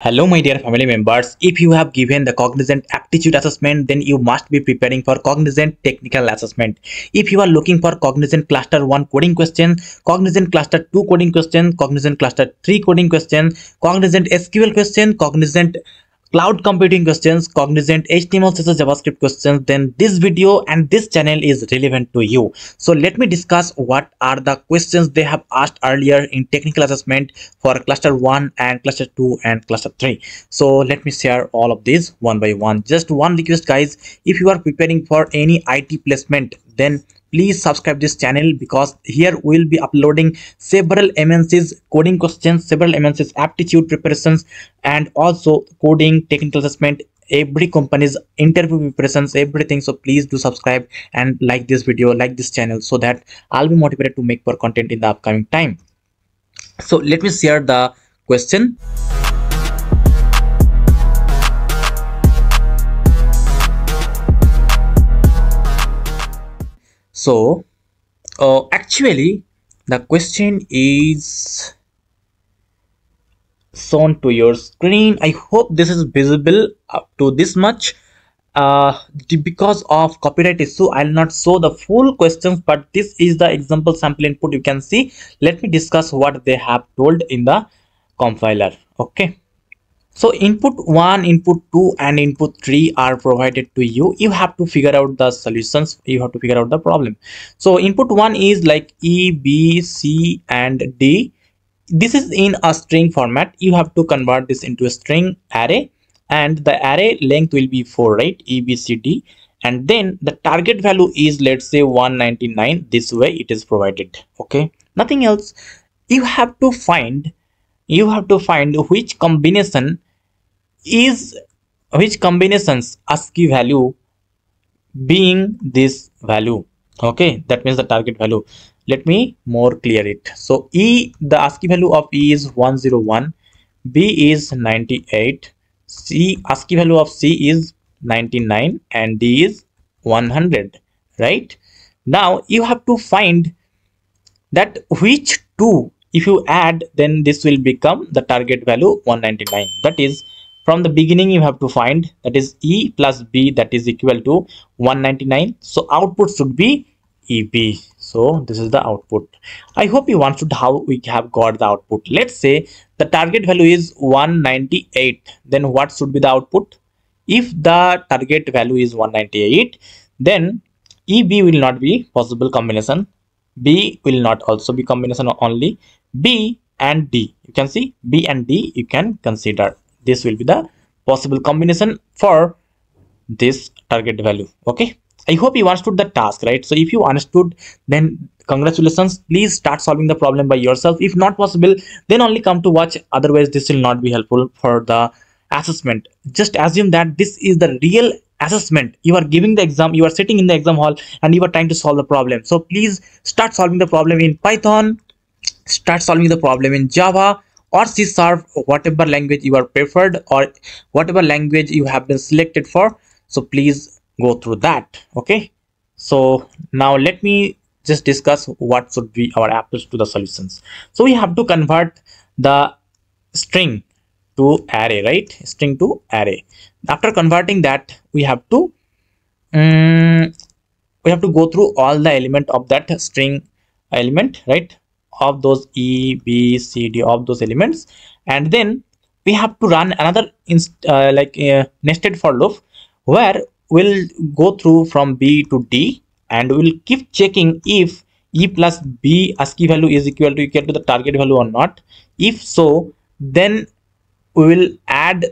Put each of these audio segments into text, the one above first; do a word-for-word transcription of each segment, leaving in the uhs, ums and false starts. Hello my dear family members, if you have given the Cognizant aptitude assessment, then you must be preparing for Cognizant technical assessment. If you are looking for Cognizant cluster one coding question, Cognizant cluster two coding question, Cognizant cluster three coding question, Cognizant S Q L question, Cognizant cloud computing questions, Cognizant H T M L, C S S, JavaScript questions, then this video and this channel is relevant to you. So let me discuss what are the questions they have asked earlier in technical assessment for cluster one and cluster two and cluster three. So let me share all of these one by one. Just one request guys, if you are preparing for any I T placement, then please subscribe this channel, because here we will be uploading several M N Cs coding questions, several M N Cs aptitude preparations, and also coding technical assessment, every company's interview preparations, everything. So please do subscribe and like this video, like this channel, so that I'll be motivated to make more content in the upcoming time. So let me share the question. So uh, actually the question is shown to your screen. I hope this is visible up to this much. Uh, because of copyright issue, I'll not show the full questions, but this is the example sample input you can see. Let me discuss what they have told in the compiler. Okay. So input one, input two and input three are provided to you. You have to figure out the solutions, you have to figure out the problem. So input one is like E, B, C and D. This is in a string format. You have to convert this into a string array, and the array length will be four, right? E, B, C, D, and then the target value is, let's say, one ninety-nine. This way it is provided. Okay, nothing else. You have to find, you have to find which combination is which combinations ASCII value being this value. Okay, that means the target value. Let me more clear it. So E, the ASCII value of E is one oh one, B is ninety-eight, C, ASCII value of C is ninety-nine, and D is one hundred, right? Now you have to find that which two, if you add, then this will become the target value one ninety-nine. That is, from the beginning you have to find, that is E plus B, that is equal to one ninety-nine. So output should be E B. So this is the output. I hope you understood how we have got the output. Let's say the target value is one ninety-eight, then what should be the output? If the target value is one ninety-eight, then E B will not be possible combination, B will not also be combination, only B and D. You can see B and D, you can consider this will be the possible combination for this target value. Okay, I hope you understood the task, right? So if you understood, then congratulations. Please start solving the problem by yourself. If not possible, then only come to watch, otherwise this will not be helpful for the assessment. Just assume that this is the real assessment. You are giving the exam, you are sitting in the exam hall and you are trying to solve the problem. So please start solving the problem in Python, start solving the problem in Java or C sharp, whatever language you are preferred or whatever language you have been selected for. So please go through that. Okay, so now let me just discuss what should be our approach to the solutions. So we have to convert the string to array, right? String to array. After converting that, we have to um, we have to go through all the element of that string element, right? Of those E, B, C, D, of those elements, and then we have to run another uh, like uh, nested for loop, where we'll go through from B to D, and we'll keep checking if E plus B ASCII value is equal to equal to the target value or not. If so, then we will add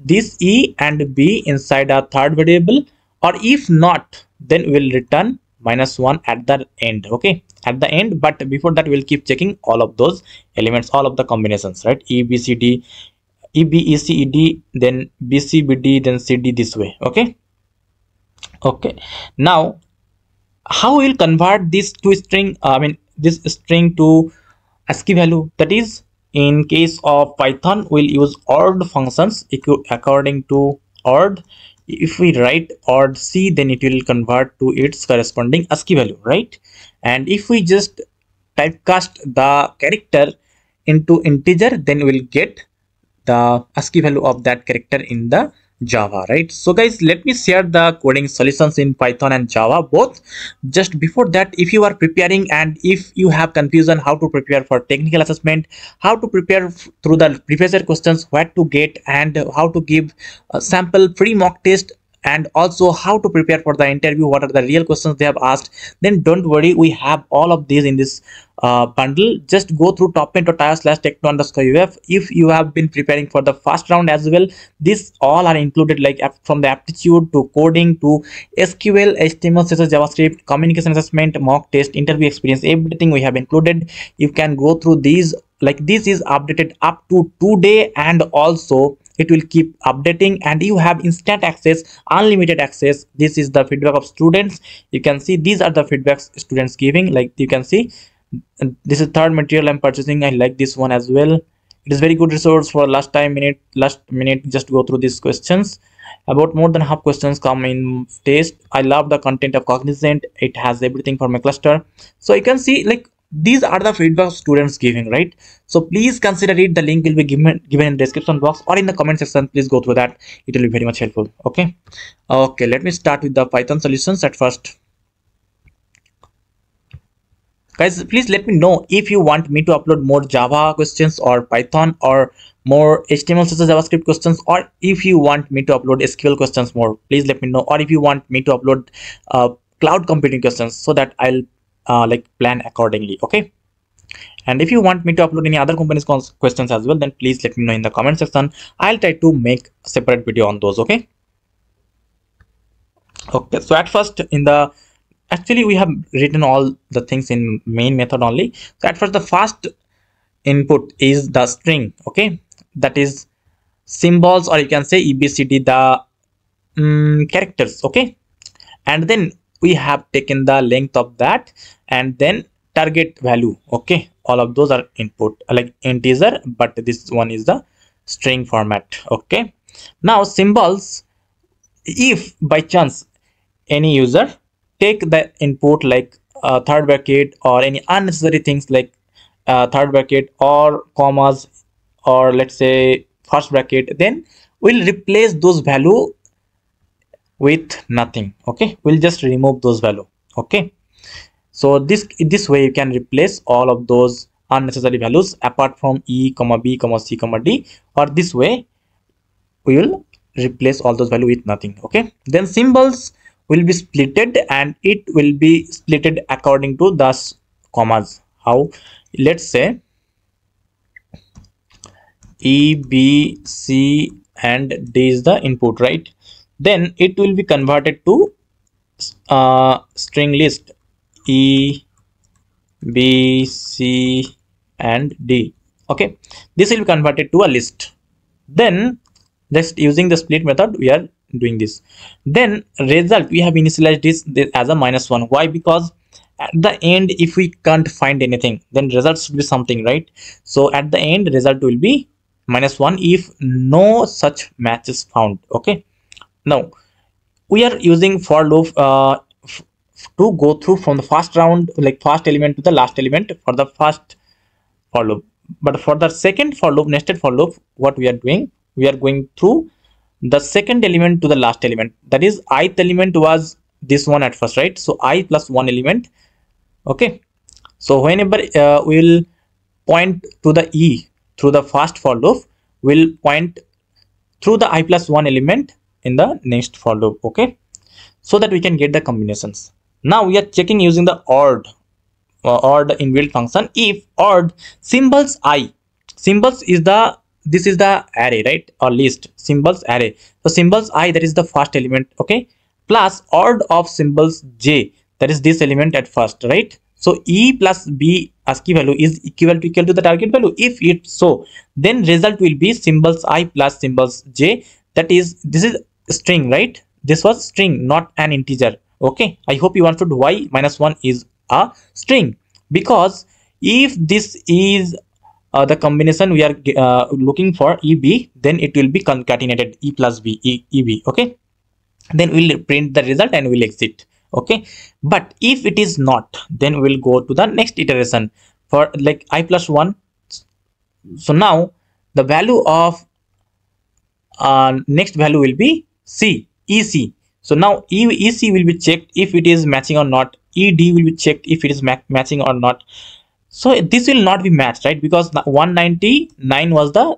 this E and B inside our third variable, or if not, then we'll return minus one at the end. Okay, at the end, but before that we'll keep checking all of those elements, all of the combinations, right? E, B, C, D, E, B, E, C, E, D, then B, C, B, D, then C, D, this way. Okay, okay. Now how we'll convert this to string, I mean this string to ASCII value, that is, in case of Python we'll use ord functions according to ord. If we write ord C, then it will convert to its corresponding ASCII value, right? And if we just typecast the character into integer, then we'll get the ASCII value of that character in the Java, right? So guys, let me share the coding solutions in Python and Java both. Just before that, if you are preparing and if you have confusion how to prepare for technical assessment, how to prepare through the previous year questions, what to get and how to give a sample free mock test, and also how to prepare for the interview, what are the real questions they have asked, then don't worry, we have all of these in this uh, bundle. Just go through topmate dot i o slash tekno underscore uf. If you have been preparing for the first round as well, these all are included, like from the aptitude to coding to S Q L, H T M L, C S S, JavaScript, communication assessment, mock test, interview experience, everything we have included. You can go through these, like this is updated up to today, and also it will keep updating and you have instant access, unlimited access. This is the feedback of students. You can see these are the feedbacks students giving, like you can see this is third material I'm purchasing. I like this one as well. It is very good resource for last time minute last minute just go through these questions. About more than half questions come in test. I love the content of Cognizant. It has everything for my cluster. So you can see like these are the feedback students giving, right? So please consider it. The link will be given given in the description box or in the comment section. Please go through that. It will be very much helpful. Okay. Okay. Let me start with the Python solutions at first. Guys, please let me know if you want me to upload more Java questions or Python or more H T M L, C S S, JavaScript questions, or if you want me to upload S Q L questions more. Please let me know, or if you want me to upload uh, cloud computing questions, so that I'll Uh, like plan accordingly. Okay, and if you want me to upload any other company's questions as well, then please let me know in the comment section. I'll try to make a separate video on those. Okay. Okay, so at first in the actually we have written all the things in main method only. So at first the first input is the string. Okay, that is symbols, or you can say E B C D, the um, characters. Okay, and then we have taken the length of that and then target value. Okay, all of those are input like integer, but this one is the string format. Okay, now symbols, if by chance any user take the input like uh, third bracket or any unnecessary things like uh, third bracket or commas or let's say first bracket, then we'll replace those value with nothing. Okay, we'll just remove those value. Okay, so this this way you can replace all of those unnecessary values apart from e comma b comma c comma d, or this way we will replace all those value with nothing. Okay, then symbols will be splitted and it will be splitted according to the commas. How? Let's say e, b, c and d is the input, right? Then it will be converted to uh, string list E, B, C and D. Okay, this will be converted to a list. Then just using the split method we are doing this. Then result, we have initialized this, this as a minus one. Why? Because at the end if we can't find anything, then results should be something, right? So at the end result will be minus one if no such match is found. Okay, now we are using for loop uh, to go through from the first round, like first element to the last element for the first for loop. But for the second for loop, nested for loop, what we are doing, we are going through the second element to the last element. That is, ith element was this one at first, right? So I plus one element. Okay, so whenever uh, we will point to the e through the first for loop, we'll point through the I plus one element in the next for loop. Okay, so that we can get the combinations. Now we are checking using the ord uh, or the inbuilt function. If ord symbols I, symbols is the this is the array, right, or list, symbols array. So symbols I, that is the first element. Okay, plus ord of symbols j, that is this element at first, right? So e plus b ASCII value is equal to equal to the target value. If it's so, then result will be symbols I plus symbols j. That is, this is string, right? This was string, not an integer. Okay, I hope you understood why minus one is a string, because if this is uh, the combination we are uh, looking for E B, then it will be concatenated E plus B, E, E B. Okay, then we'll print the result and we'll exit. Okay, but if it is not, then we'll go to the next iteration for like I plus one. So now the value of uh, next value will be C, E C. So now E C will be checked if it is matching or not. E D will be checked if it is ma matching or not. So this will not be matched, right? Because one ninety-nine was the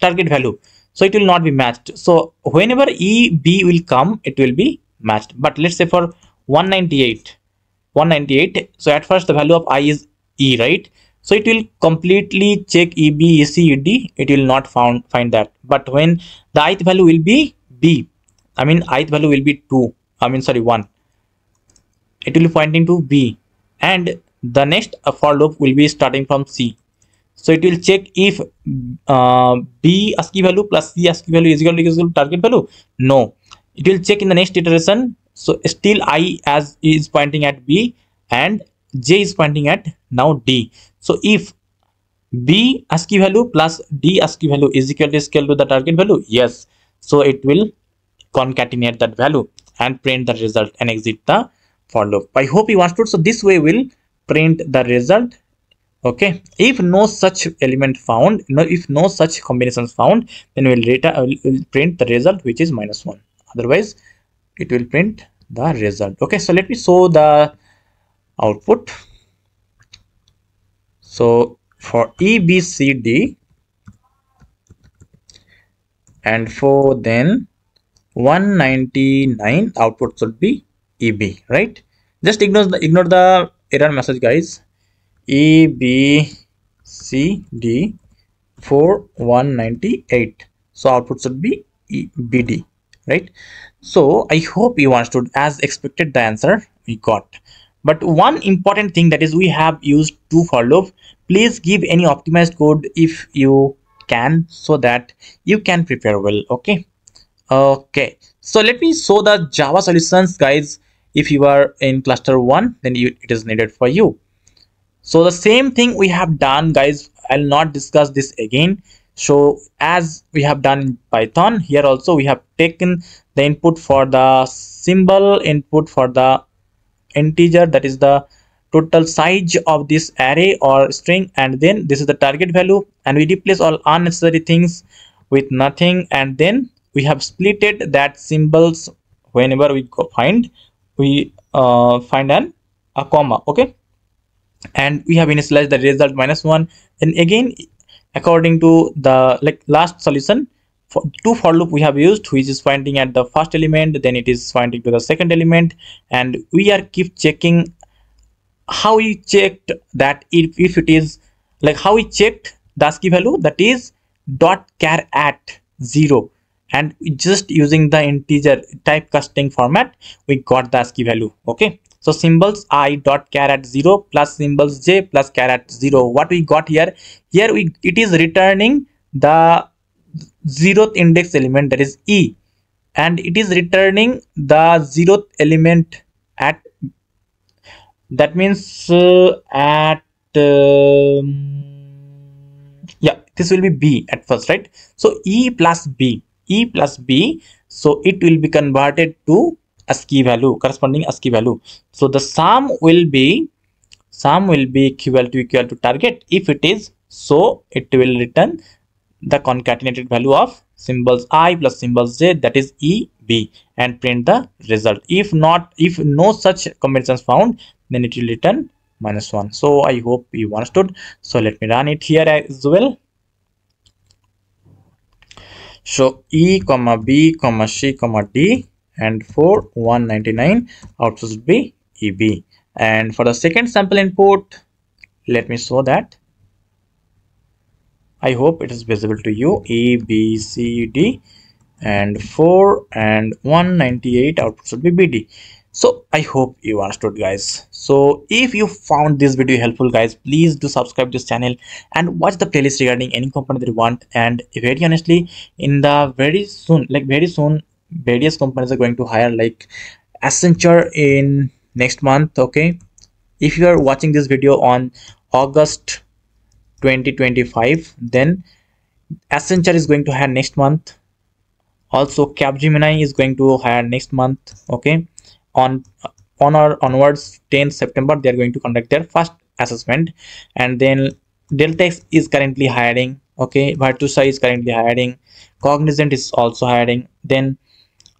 target value. So it will not be matched. So whenever E B will come, it will be matched. But let's say for one ninety-eight, one ninety-eight. So at first the value of I is E, right? So it will completely check E B, E C, E D. It will not found, find that. But when the ith value will be B, I mean ith value will be two. I mean sorry one. It will be pointing to B, and the next for loop will be starting from C. So it will check if uh, B ASCII value plus C ASCII value is equal to, equal to target value. No, it will check in the next iteration. So still I as is pointing at B and J is pointing at now D. So if B ASCII value plus D ASCII value is equal to scale to the target value, yes, so it will concatenate that value and print the result and exit the for loop. I hope you understood. So this way will print the result. Okay, if no such element found, no, if no such combinations found, then we'll, return, we'll print the result, which is minus one. Otherwise, it will print the result. Okay, so let me show the output. So for E, B, C, D, and for then one ninety-nine, output should be E B, right? Just ignore the ignore the error message, guys. E B C D for one ninety-eight, so output should be E B D, right? So I hope you understood. As expected, the answer we got. But one important thing, that is, we have used two for loop. Please give any optimized code if you can, so that you can prepare well. Okay, okay. So let me show the Java solutions, guys. If you are in cluster one, then you, it is needed for you. So the same thing we have done, guys. I'll not discuss this again. So as we have done in Python, here also we have taken the input for the symbol, input for the integer, that is the total size of this array or string, and then this is the target value, and we replace all unnecessary things with nothing, and then we have splitted that symbols whenever we go find. We uh, find an a comma, okay, and we have initialized the result minus one. And again, according to the like last solution, for two for loop we have used, which is finding at the first element, then it is finding to the second element, and we are keep checking how we checked that if, if it is like how we checked the ASCII value, that is dot char at zero. And just using the integer typecasting format, we got the ASCII value. Okay, so symbols I dot char at zero plus symbols J plus char at zero. What we got here? Here we it is returning the zeroth index element, that is E, and it is returning the zeroth element at, that means uh, at um, yeah, this will be B at first, right? So E plus B. E plus B, so it will be converted to ASCII value, corresponding ASCII value. So the sum will be sum will be equal to equal to target. If it is, so it will return the concatenated value of symbols I plus symbols J, that is E B, and print the result. If not, if no such combinations found, then it will return minus one. So I hope you understood. So let me run it here as well. So E comma B comma C comma D, and for one ninety-nine output should be E B. And for the second sample input, let me show that. I hope it is visible to you. E B C D, and four and one ninety-eight output should be B D. So I hope you understood, guys. So if you found this video helpful, guys, please do subscribe to this channel and watch the playlist regarding any component that you want. And very honestly, in the very soon, like very soon, various companies are going to hire, like Accenture in next month. Okay, if you are watching this video on August twenty twenty-five, then Accenture is going to hire next month. Also, Capgemini is going to hire next month. Okay, on on or onwards tenth September, they are going to conduct their first assessment, and then Deltex is currently hiring. Okay, Virtusa is currently hiring, Cognizant is also hiring, then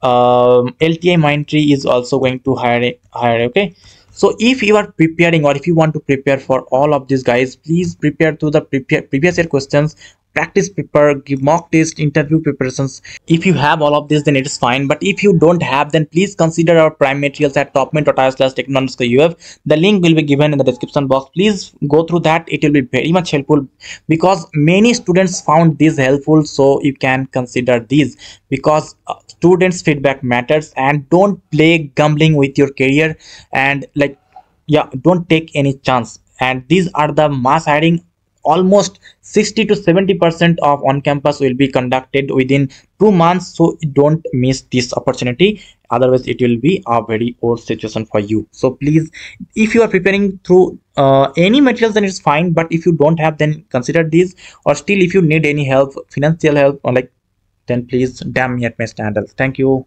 um, L T I Mindtree is also going to hire hire okay. So if you are preparing or if you want to prepare for all of these guys, please prepare to the prepare previous year questions, practice paper, give mock test, interview preparations. If you have all of this, then it is fine, but if you don't have, then please consider our prime materials at topmate dot i o slash tekno underscore uf. The link will be given in the description box. Please go through that, it will be very much helpful because many students found this helpful, so you can consider these because students feedback matters. And don't play gambling with your career, and like yeah don't take any chance. And these are the mass hiring. Almost sixty to seventy percent of on-campus will be conducted within two months, so don't miss this opportunity, otherwise it will be a very odd situation for you. So please, if you are preparing through uh, any materials, then it's fine, but if you don't have, then consider these. Or still, if you need any help, financial help, or like, then please damn me at my standards. Thank you.